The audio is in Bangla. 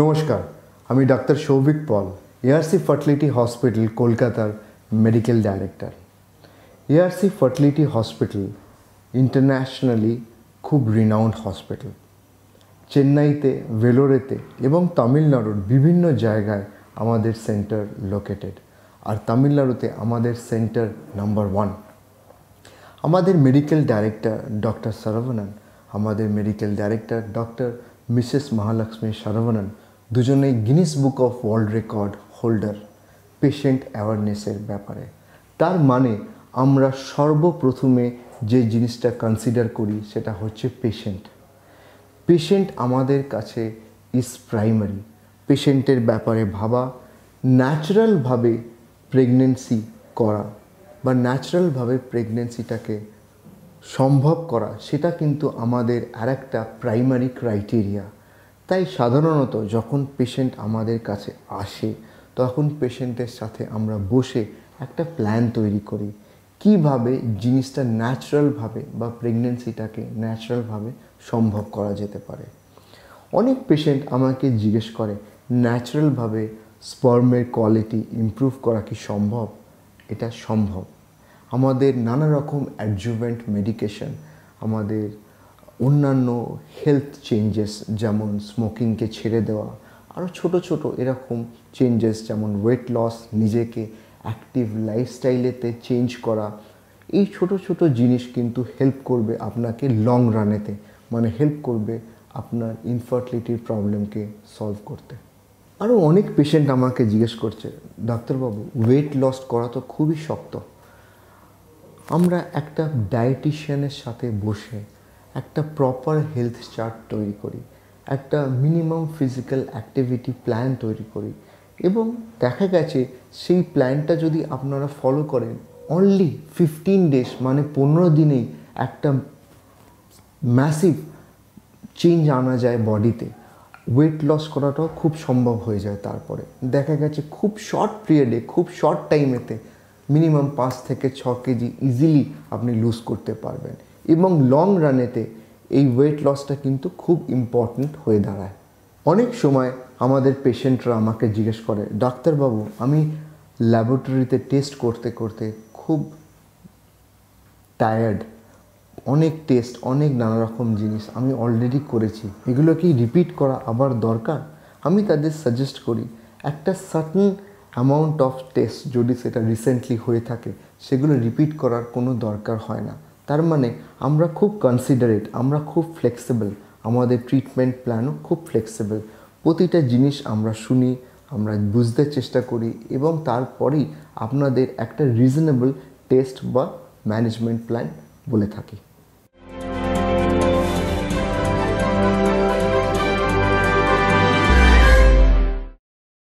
নমস্কার, আমি doctor Souvik Pal, ARC fertility hospital কলকাতার medical director. ARC fertility hospital internationally খুব রিনাউন্ড হসপিটাল। চেন্নাইতে, ভেলোরেতে এবং তামিলনাড়ুর বিভিন্ন জায়গায় আমাদের সেন্টার লোকেটেড। আর তামিলনাড়ুতে আমাদের সেন্টার নাম্বার 1। আমাদের মেডিকেল ডাইরেক্টর ডক্টর সারাভানন, আমাদের medical director doctor Mrs Mahalakshmi Saravanan দুজনে Guinness book of world record holder patient অ্যাওয়ারনেসের ব্যাপারে। তার মানে আমরা সর্বপ্রথমে যে জিনিসটা কনসিডার করি সেটা হচ্ছে পেশেন্ট। পেশেন্ট আমাদের কাছে ইজ প্রাইমারি। পেশেন্টের ব্যাপারে ভাবা, ন্যাচারালভাবে প্রেগনেন্সি করা বা ন্যাচারালভাবে প্রেগনেন্সিটাকে সম্ভব করা, সেটা কিন্তু আমাদের আর একটা প্রাইমারি ক্রাইটেরিয়া। তাই সাধারণত যখন পেশেন্ট আমাদের কাছে আসে তখন পেশেন্টের সাথে আমরা বসে একটা প্ল্যান তৈরি করি কিভাবে জিনিসটা ন্যাচারালভাবে বা প্রেগনেন্সিটাকে ন্যাচারালভাবে সম্ভব করা যেতে পারে। অনেক পেশেন্ট আমাকে জিজ্ঞেস করে, ন্যাচারালভাবে স্পার্মের কোয়ালিটি ইমপ্রুভ করা কি সম্ভব? এটা সম্ভব। আমাদের নানা রকম অ্যাডজুভেন্ট মেডিকেশন, আমাদের অন্যান্য হেলথ চেঞ্জেস যেমন স্মোকিংকে ছেড়ে দেওয়া, আরও ছোট ছোট এরকম চেঞ্জেস যেমন ওয়েট লস, নিজেকে অ্যাক্টিভ লাইফস্টাইলেতে চেঞ্জ করা, এই ছোট ছোট জিনিস কিন্তু হেল্প করবে আপনাকে লং রানেতে, মানে হেল্প করবে আপনার ইনফার্টিলিটির প্রবলেমকে সলভ করতে। আরও অনেক পেশেন্ট আমাকে জিজ্ঞেস করছে, ডাক্তারবাবু ওয়েট লস করা তো খুবই শক্ত। আমরা একটা ডায়েটিশিয়ানের সাথে বসে একটা প্রপার হেলথ চার্ট তৈরি করি, একটা মিনিমাম ফিজিক্যাল অ্যাক্টিভিটি প্ল্যান তৈরি করি এবং দেখা গেছে সেই প্ল্যানটা যদি আপনারা ফলো করেন, অনলি 15 days মানে 15 দিনেই একটা ম্যাসিভ চেঞ্জ আনা যায় বডিতে। ওয়েট লস করাটাও খুব সম্ভব হয়ে যায়। তারপরে দেখা গেছে খুব শর্ট পিরিয়ডে, খুব শর্ট টাইমেতে মিনিমাম 5 থেকে 6 কেজি ইজিলি আপনি লুজ করতে পারবেন এবং লং রানেতে এই ওয়েট লসটা কিন্তু খুব ইম্পর্ট্যান্ট হয়ে দাঁড়ায়। অনেক সময় আমাদের পেশেন্টরা আমাকে জিজ্ঞেস করে, ডাক্তারবাবু আমি ল্যাবরেটরিতে টেস্ট করতে করতে খুব টায়ার্ড, অনেক টেস্ট, অনেক নানা রকম জিনিস আমি অলরেডি করেছি, এগুলো কি রিপিট করা আবার দরকার? আমি তাদের সাজেস্ট করি একটা সার্টেন অ্যামাউন্ট অফ টেস্ট যদি সেটা রিসেন্টলি হয়ে থাকে সেগুলো রিপিট করার কোনো দরকার হয় না। তার মানে আমরা খুব কনসিডারেট, আমরা খুব ফ্লেক্সিবল, আমাদের ট্রিটমেন্ট প্ল্যানও খুব ফ্লেক্সিবল। প্রতিটা জিনিস আমরা শুনি, আমরা বুঝতে চেষ্টা করি এবং তারপরেই আপনাদের একটা রিজনেবল টেস্ট বা ম্যানেজমেন্ট প্ল্যান বলে থাকি।